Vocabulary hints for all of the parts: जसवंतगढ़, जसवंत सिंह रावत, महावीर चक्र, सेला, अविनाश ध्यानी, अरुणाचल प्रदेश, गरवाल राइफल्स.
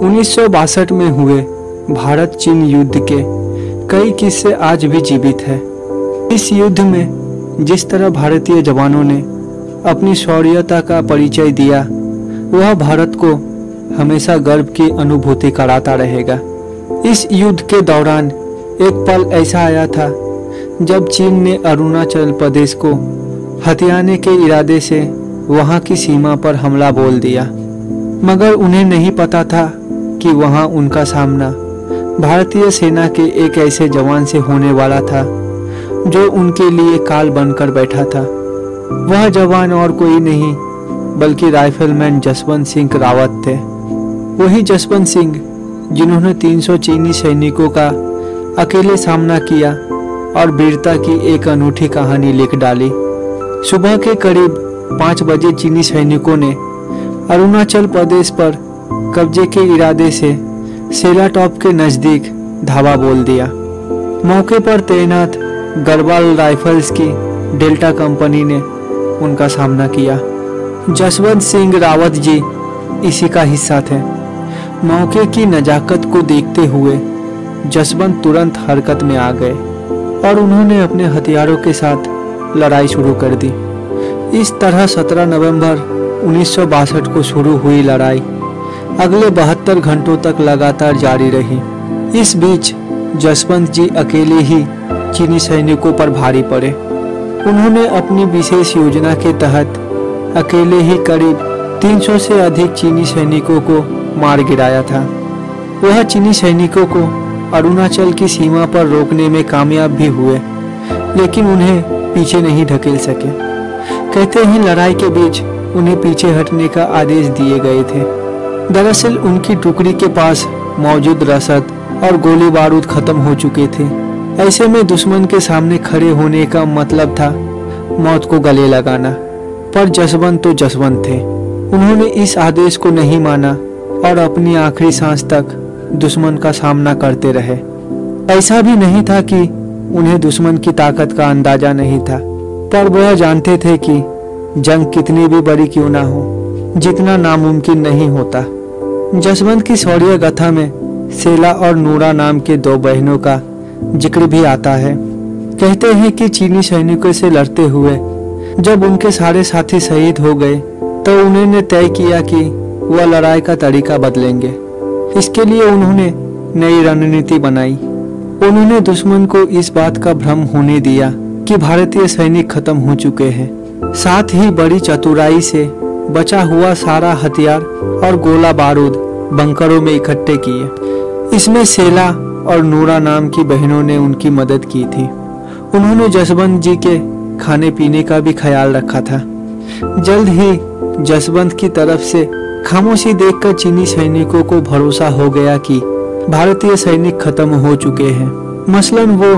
1962 में हुए भारत चीन युद्ध के कई किस्से आज भी जीवित हैं। इस युद्ध में जिस तरह भारतीय जवानों ने अपनी शौर्यता का परिचय दिया वह भारत को हमेशा गर्व की अनुभूति कराता रहेगा। इस युद्ध के दौरान एक पल ऐसा आया था जब चीन ने अरुणाचल प्रदेश को हथियाने के इरादे से वहां की सीमा पर हमला बोल दिया, मगर उन्हें नहीं पता था कि वहां उनका सामना भारतीय सेना के एक ऐसे जवान से होने वाला था जो उनके लिए काल बनकर बैठा था। वह जवान और कोई नहीं बल्कि राइफलमैन जसवंत सिंह रावत थे। वही जसवंत सिंह जिन्होंने 300 चीनी सैनिकों का अकेले सामना किया और वीरता की एक अनूठी कहानी लिख डाली। सुबह के करीब 5 बजे चीनी सैनिकों ने अरुणाचल प्रदेश पर कब्जे के इरादे से सेला टॉप के नज़दीक धावा बोल दिया। मौके पर तैनात गरवाल राइफल्स की डेल्टा कंपनी ने उनका सामना किया। जसवंत सिंह रावत जी इसी का हिस्सा थे। मौके की नजाकत को देखते हुए जसवंत तुरंत हरकत में आ गए और उन्होंने अपने हथियारों के साथ लड़ाई शुरू कर दी। इस तरह 17 नवंबर 1962 को शुरू हुई लड़ाई अगले 72 घंटों तक लगातार जारी रही। इस बीच जसवंत जी अकेले ही चीनी सैनिकों पर भारी पड़े। उन्होंने अपनी विशेष योजना के तहत अकेले ही करीब 300 से अधिक चीनी सैनिकों को मार गिराया था। वह चीनी सैनिकों को अरुणाचल की सीमा पर रोकने में कामयाब भी हुए, लेकिन उन्हें पीछे नहीं ढकेल सके। कहते हैं लड़ाई के बीच उन्हें पीछे हटने का आदेश दिए गए थे। दरअसल उनकी टुकड़ी के पास मौजूद रसद और गोली बारूद खत्म हो चुके थे। ऐसे में दुश्मन के सामने खड़े होने का मतलब था मौत को गले लगाना, पर जसवंत तो जसवंत थे। उन्होंने इस आदेश को नहीं माना और अपनी आखिरी सांस तक दुश्मन का सामना करते रहे। ऐसा भी नहीं था कि उन्हें दुश्मन की ताकत का अंदाजा नहीं था, पर वह जानते थे कि जंग कितनी भी बड़ी क्यों ना हो, जितना नामुमकिन नहीं होता। जसवंत की शौर्य गाथा में सेला और नूरा नाम के 2 बहनों का जिक्र भी आता है। कहते हैं कि चीनी सैनिकों से लड़ते हुए जब उनके सारे साथी शहीद हो गए तो उन्होंने तय किया कि वह लड़ाई का तरीका बदलेंगे। इसके लिए उन्होंने नई रणनीति बनाई। उन्होंने दुश्मन को इस बात का भ्रम होने दिया कि भारतीय सैनिक खत्म हो चुके हैं। साथ ही बड़ी चतुराई से बचा हुआ सारा हथियार और गोला बारूद बंकरों में इकट्ठे किए। इसमें सेला और नूरा नाम की बहनों ने उनकी मदद की थी। उन्होंने जसवंत जी के खाने पीने का भी ख्याल रखा था। जल्द ही जसवंत की तरफ से खामोशी देखकर चीनी सैनिकों को भरोसा हो गया कि भारतीय सैनिक खत्म हो चुके हैं। मसलन वो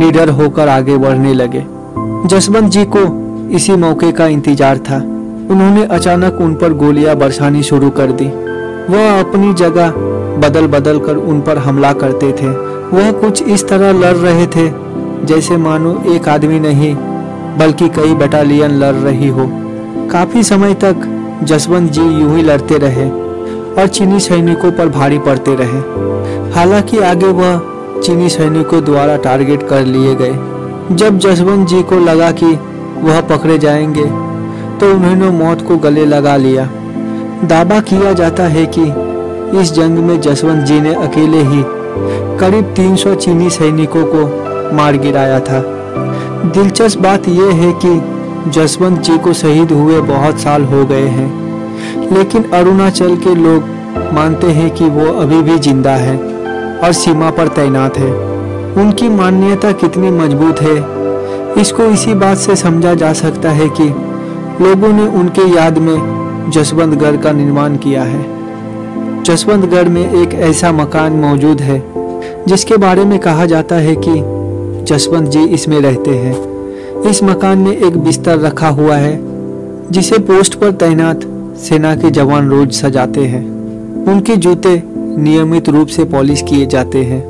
निडर होकर आगे बढ़ने लगे। जसवंत जी को इसी मौके का इंतजार था। उन्होंने अचानक उन पर गोलियां बरसानी शुरू कर दी। वह अपनी जगह बदल बदल कर उन पर हमला करते थे। वह कुछ इस तरह लड़ रहे थे जैसे मानो एक आदमी नहीं बल्कि कई बटालियन लड़ रही हो। काफी समय तक जसवंत जी यूं ही लड़ते रहे और चीनी सैनिकों पर भारी पड़ते रहे। हालांकि आगे वह चीनी सैनिकों द्वारा टारगेट कर लिए गए। जब जसवंत जी को लगा कि वह पकड़े जाएंगे तो उन्होंने मौत को गले लगा लिया। दावा किया जाता है कि इस जंग में जसवंत जी ने अकेले ही करीब 300 चीनी सैनिकों को मार गिराया था। दिलचस्प बात यह है कि जसवंत जी को शहीद हुए बहुत साल हो गए हैं, लेकिन अरुणाचल के लोग मानते हैं कि वो अभी भी जिंदा है और सीमा पर तैनात है। उनकी मान्यता कितनी मजबूत है इसको इसी बात से समझा जा सकता है कि लोगों ने उनके याद में जसवंतगढ़ का निर्माण किया है। जसवंतगढ़ में एक ऐसा मकान मौजूद है जिसके बारे में कहा जाता है कि जसवंत जी इसमें रहते हैं। इस मकान में एक बिस्तर रखा हुआ है जिसे पोस्ट पर तैनात सेना के जवान रोज सजाते हैं। उनके जूते नियमित रूप से पॉलिश किए जाते हैं।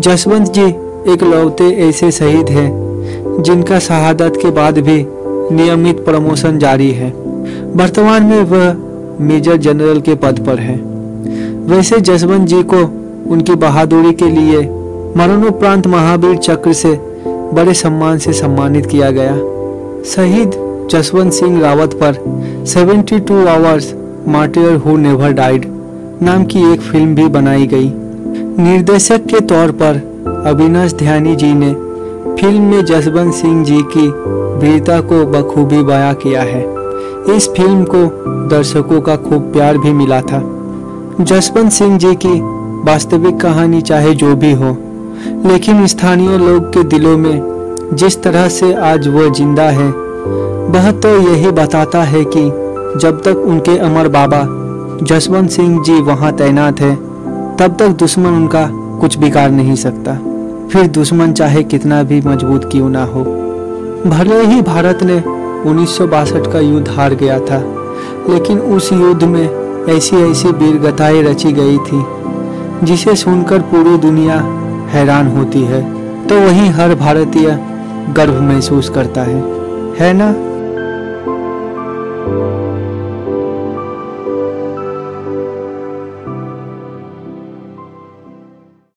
जसवंत जी एकलौते ऐसे शहीद हैं जिनका शहादत के बाद भी नियमित प्रमोशन जारी है। वर्तमान में वह मेजर जनरल के पद पर हैं। वैसे जसवंत जी को उनकी बहादुरी के लिए मरणोपरांत महावीर चक्र से बड़े सम्मान से सम्मानित किया गया। शहीद जसवंत सिंह रावत पर 72 hours martyr who never died नाम की एक फिल्म भी बनाई गई। निर्देशक के तौर पर अविनाश ध्यानी जी ने फिल्म में जसवंत सिंह जी की वीरता को बखूबी बयां किया है। इस फिल्म को दर्शकों का खूब प्यार भी मिला था। जसवंत सिंह जी की वास्तविक कहानी चाहे जो भी हो, लेकिन स्थानीय लोग के दिलों में जिस तरह से आज वो जिंदा है, वह तो यही बताता है कि जब तक उनके अमर बाबा जसवंत सिंह जी वहां तैनात है, तब तक दुश्मन उनका कुछ बिगाड़ नहीं सकता, फिर दुश्मन चाहे कितना भी मजबूत क्यों ना हो। भले ही भारत ने 1962 का युद्ध हार गया था, लेकिन उस युद्ध में ऐसी ऐसी वीरगाथाएं रची गई थी जिसे सुनकर पूरी दुनिया हैरान होती है, तो वहीं हर भारतीय गर्व महसूस करता है ना।